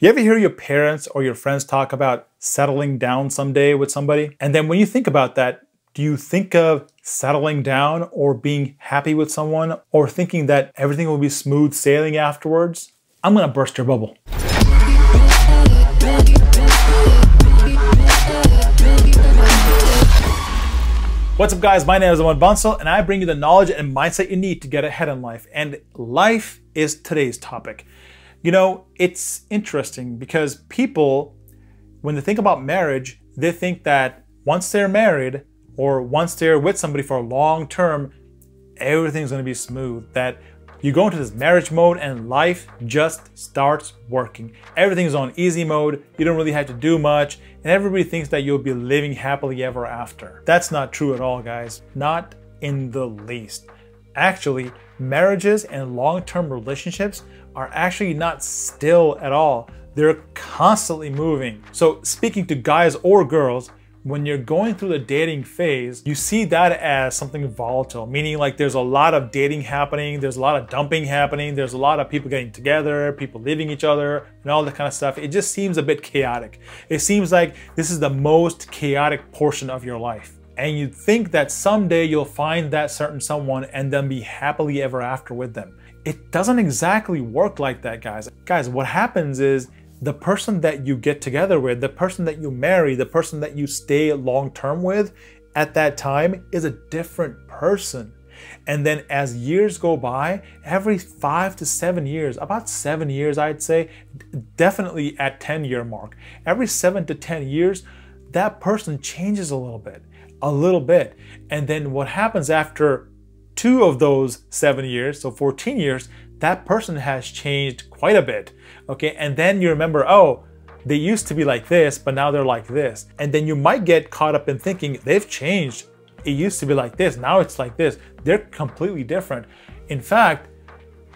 You ever hear your parents or your friends talk about settling down someday with somebody? And then when you think about that, do you think of settling down or being happy with someone or thinking that everything will be smooth sailing afterwards? I'm gonna burst your bubble. What's up guys, my name is Aman Bansil and I bring you the knowledge and mindset you need to get ahead in life. And life is today's topic. You know, it's interesting because people, when they think about marriage, they think that once they're married or once they're with somebody for a long term, everything's gonna be smooth, that you go into this marriage mode and life just starts working. Everything's on easy mode, you don't really have to do much, and everybody thinks that you'll be living happily ever after. That's not true at all, guys. Not in the least. Actually, marriages and long-term relationships are actually not still at all. They're constantly moving. So speaking to guys or girls, when you're going through the dating phase, you see that as something volatile, meaning like there's a lot of dating happening, there's a lot of dumping happening, there's a lot of people getting together, people leaving each other, and all that kind of stuff. It just seems a bit chaotic. It seems like this is the most chaotic portion of your life. And you think that someday you'll find that certain someone and then be happily ever after with them. It doesn't exactly work like that, guys. Guys, what happens is the person that you get together with, the person that you marry, the person that you stay long-term with at that time is a different person. And then as years go by, every 5 to 7 years, about 7 years, I'd say, definitely at 10-year mark, every 7 to 10 years, that person changes a little bit. And then what happens after 2 of those 7 years, so 14 years, that person has changed quite a bit, okay? And then you remember, oh, they used to be like this, but now they're like this. And then you might get caught up in thinking they've changed. It used to be like this, now it's like this. They're completely different. In fact,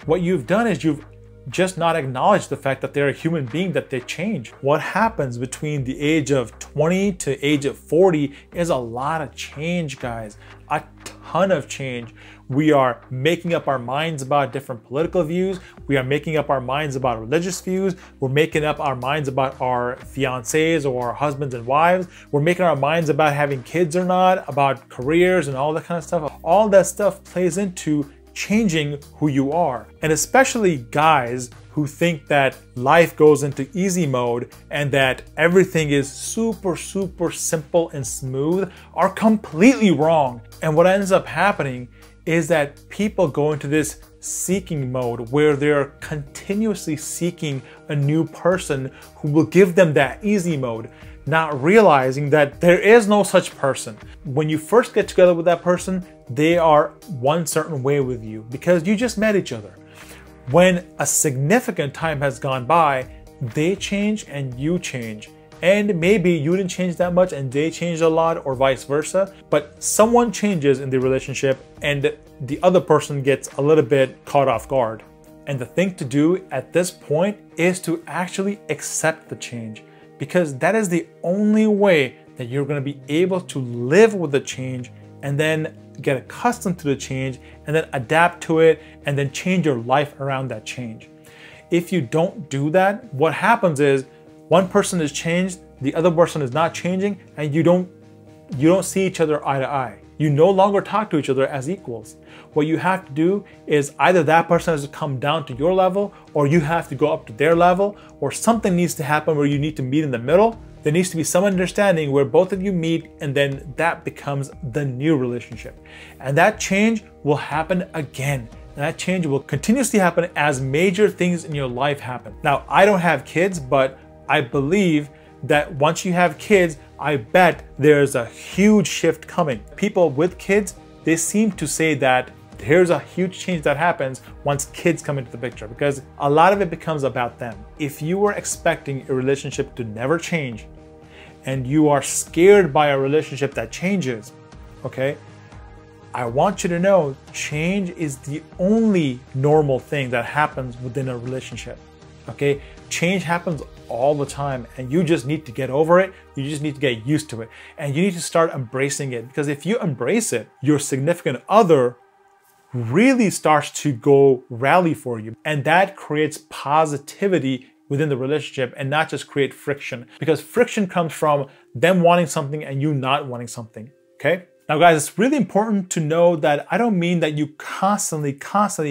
what you've done is you've just not acknowledge the fact that they're a human being, that they change. What happens between the age of 20 to age of 40 is a lot of change, guys. A ton of change. We are making up our minds about different political views. We are making up our minds about religious views. We're making up our minds about our fiancés or our husbands and wives. We're making our minds about having kids or not, about careers and all that kind of stuff. All that stuff plays into changing who you are. And especially guys who think that life goes into easy mode and that everything is super simple and smooth are completely wrong. And what ends up happening is that people go into this seeking mode where they're continuously seeking a new person who will give them that easy mode, not realizing that there is no such person. When you first get together with that person, they are one certain way with you because you just met each other. When a significant time has gone by, they change and you change. And maybe you didn't change that much and they changed a lot or vice versa, but someone changes in the relationship and the other person gets a little bit caught off guard. And the thing to do at this point is to actually accept the change, because that is the only way that you're going to be able to live with the change and then get accustomed to the change and then adapt to it and then change your life around that change. If you don't do that, what happens is one person is changed, the other person is not changing, and you don't see each other eye to eye. You no longer talk to each other as equals. What you have to do is either that person has to come down to your level or you have to go up to their level, or something needs to happen where you need to meet in the middle. There needs to be some understanding where both of you meet, and then that becomes the new relationship. And that change will happen again. And that change will continuously happen as major things in your life happen. Now, I don't have kids, but I believe that once you have kids, I bet there's a huge shift coming. People with kids, they seem to say that there's a huge change that happens once kids come into the picture, because a lot of it becomes about them. If you were expecting a relationship to never change and you are scared by a relationship that changes, okay, I want you to know change is the only normal thing that happens within a relationship, okay? Change happens all the time and you just need to get over it. You just need to get used to it and you need to start embracing it, because if you embrace it, your significant other really starts to go rally for you, and that creates positivity within the relationship and not just create friction, because friction comes from them wanting something and you not wanting something, okay? Now guys, it's really important to know that I don't mean that you constantly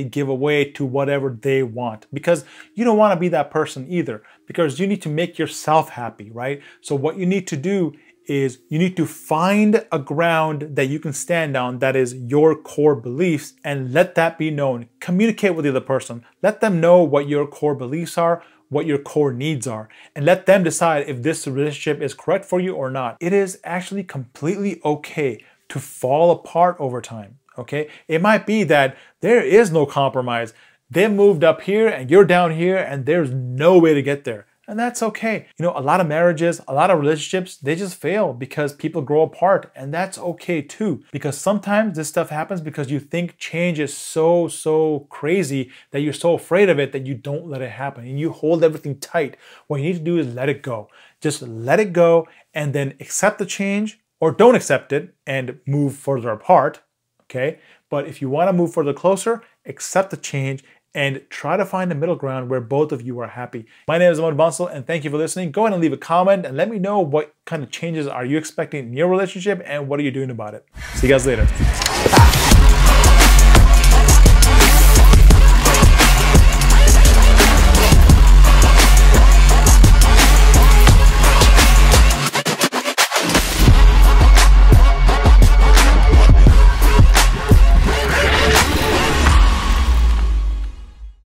give away to whatever they want, because you don't want to be that person either, because you need to make yourself happy, right? So what you need to do is you need to find a ground that you can stand on that is your core beliefs and let that be known. Communicate with the other person. Let them know what your core beliefs are, what your core needs are, and let them decide if this relationship is correct for you or not. It is actually completely okay to fall apart over time, okay? It might be that there is no compromise. They moved up here and you're down here and there's no way to get there. And that's okay. You know, a lot of marriages, a lot of relationships, they just fail because people grow apart, and that's okay too. Because sometimes this stuff happens because you think change is so crazy that you're so afraid of it that you don't let it happen and you hold everything tight. What you need to do is let it go. Just let it go and then accept the change, or don't accept it and move further apart, okay? But if you wanna move further closer, accept the change and try to find a middle ground where both of you are happy. My name is Aman Bansil, and thank you for listening. Go ahead and leave a comment and let me know what kind of changes are you expecting in your relationship and what are you doing about it. See you guys later.